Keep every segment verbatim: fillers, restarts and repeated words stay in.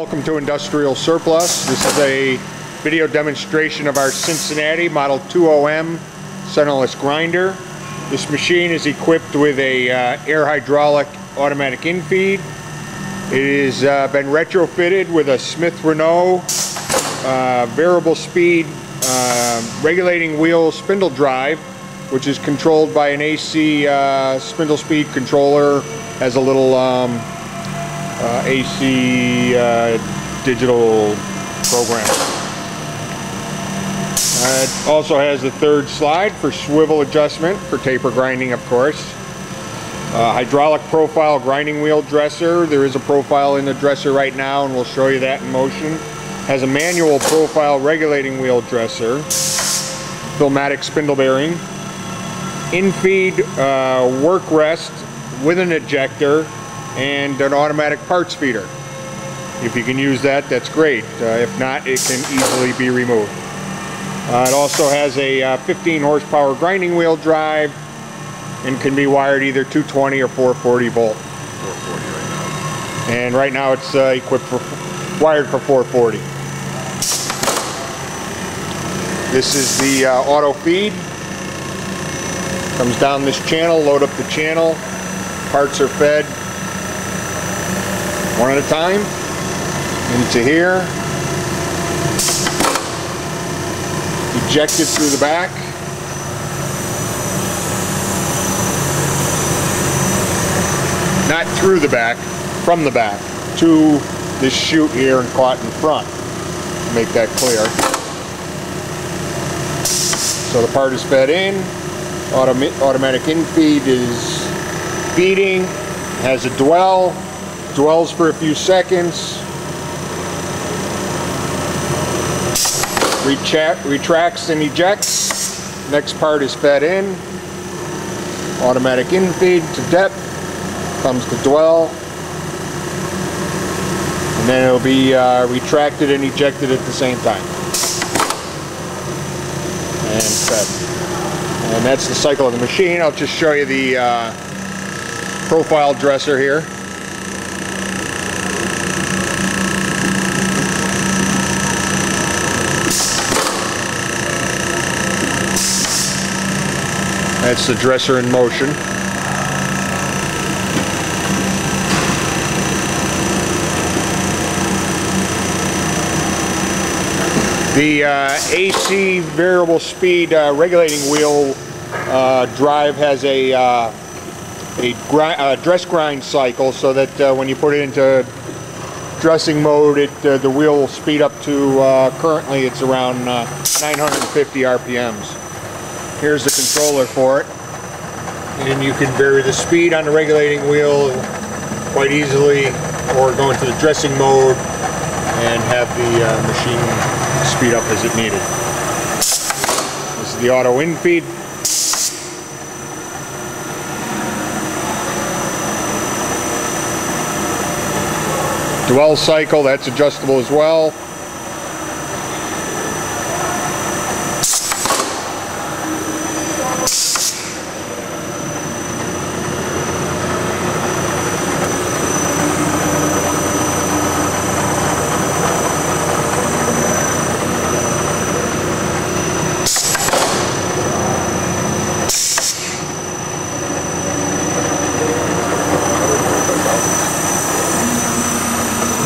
Welcome to Industrial Surplus. This is a video demonstration of our Cincinnati Model two oh M centerless grinder. This machine is equipped with a uh, air hydraulic automatic infeed. It has uh, been retrofitted with a Smith-Renault uh, variable speed uh, regulating wheel spindle drive, which is controlled by an A C uh, spindle speed controller. Has a little um, uh, A C uh, digital program. Uh, it also has the third slide for swivel adjustment for taper grinding, of course. Uh, hydraulic profile grinding wheel dresser. There is a profile in the dresser right now, and we'll show you that in motion. Has a manual profile regulating wheel dresser. Filmatic spindle bearing. Infeed uh, work rest with an ejector and an automatic parts feeder. If you can use that, that's great. Uh, if not, it can easily be removed. Uh, it also has a uh, fifteen horsepower grinding wheel drive and can be wired either two twenty or four forty volt. four forty right now. And right now it's uh, equipped for, wired for four forty. This is the uh, auto feed. Comes down this channel, load up the channel, parts are fed one at a time into here, ejected through the back, not through the back, from the back to this chute here and caught in front, to make that clear. So the part is fed in. Autom automatic infeed is feeding, has a dwell, dwells for a few seconds, retracts and ejects, next part is fed in, automatic infeed to depth, comes to dwell, and then it'll be uh, retracted and ejected at the same time, and fed. And that's the cycle of the machine. I'll just show you the uh, profile dresser here. That's the dresser in motion. The uh, A C variable speed uh, regulating wheel uh, drive has a, uh, a gri uh, dress grind cycle, so that uh, when you put it into dressing mode, it, uh, the wheel will speed up to, uh, currently it's around uh, nine hundred fifty R P Ms. Here's the controller for it, and you can vary the speed on the regulating wheel quite easily, or go into the dressing mode and have the uh, machine speed up as it needed. This is the auto infeed. Dwell cycle, that's adjustable as well.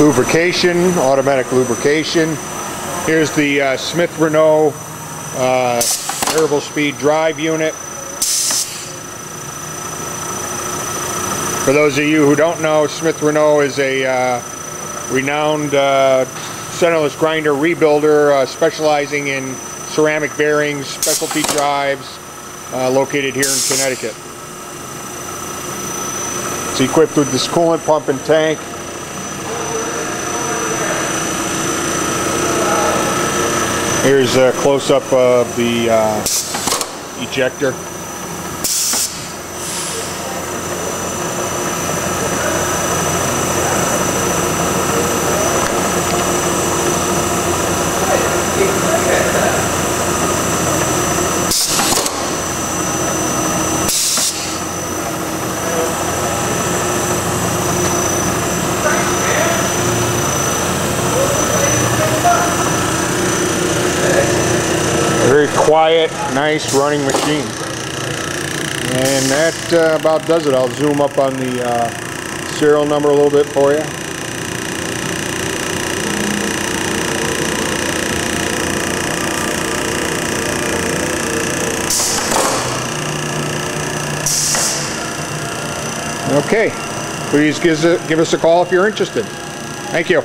Lubrication, automatic lubrication. Here's the uh, Smith-Renault uh, variable speed drive unit. For those of you who don't know, Smith-Renault is a uh, renowned uh, centerless grinder rebuilder uh, specializing in ceramic bearings, specialty drives, uh, located here in Connecticut. It's equipped with this coolant pump and tank. Here's a close-up of the uh, ejector. quiet, nice running machine. And that uh, about does it. I'll zoom up on the uh, serial number a little bit for you. Okay, please give us a call if you're interested. Thank you.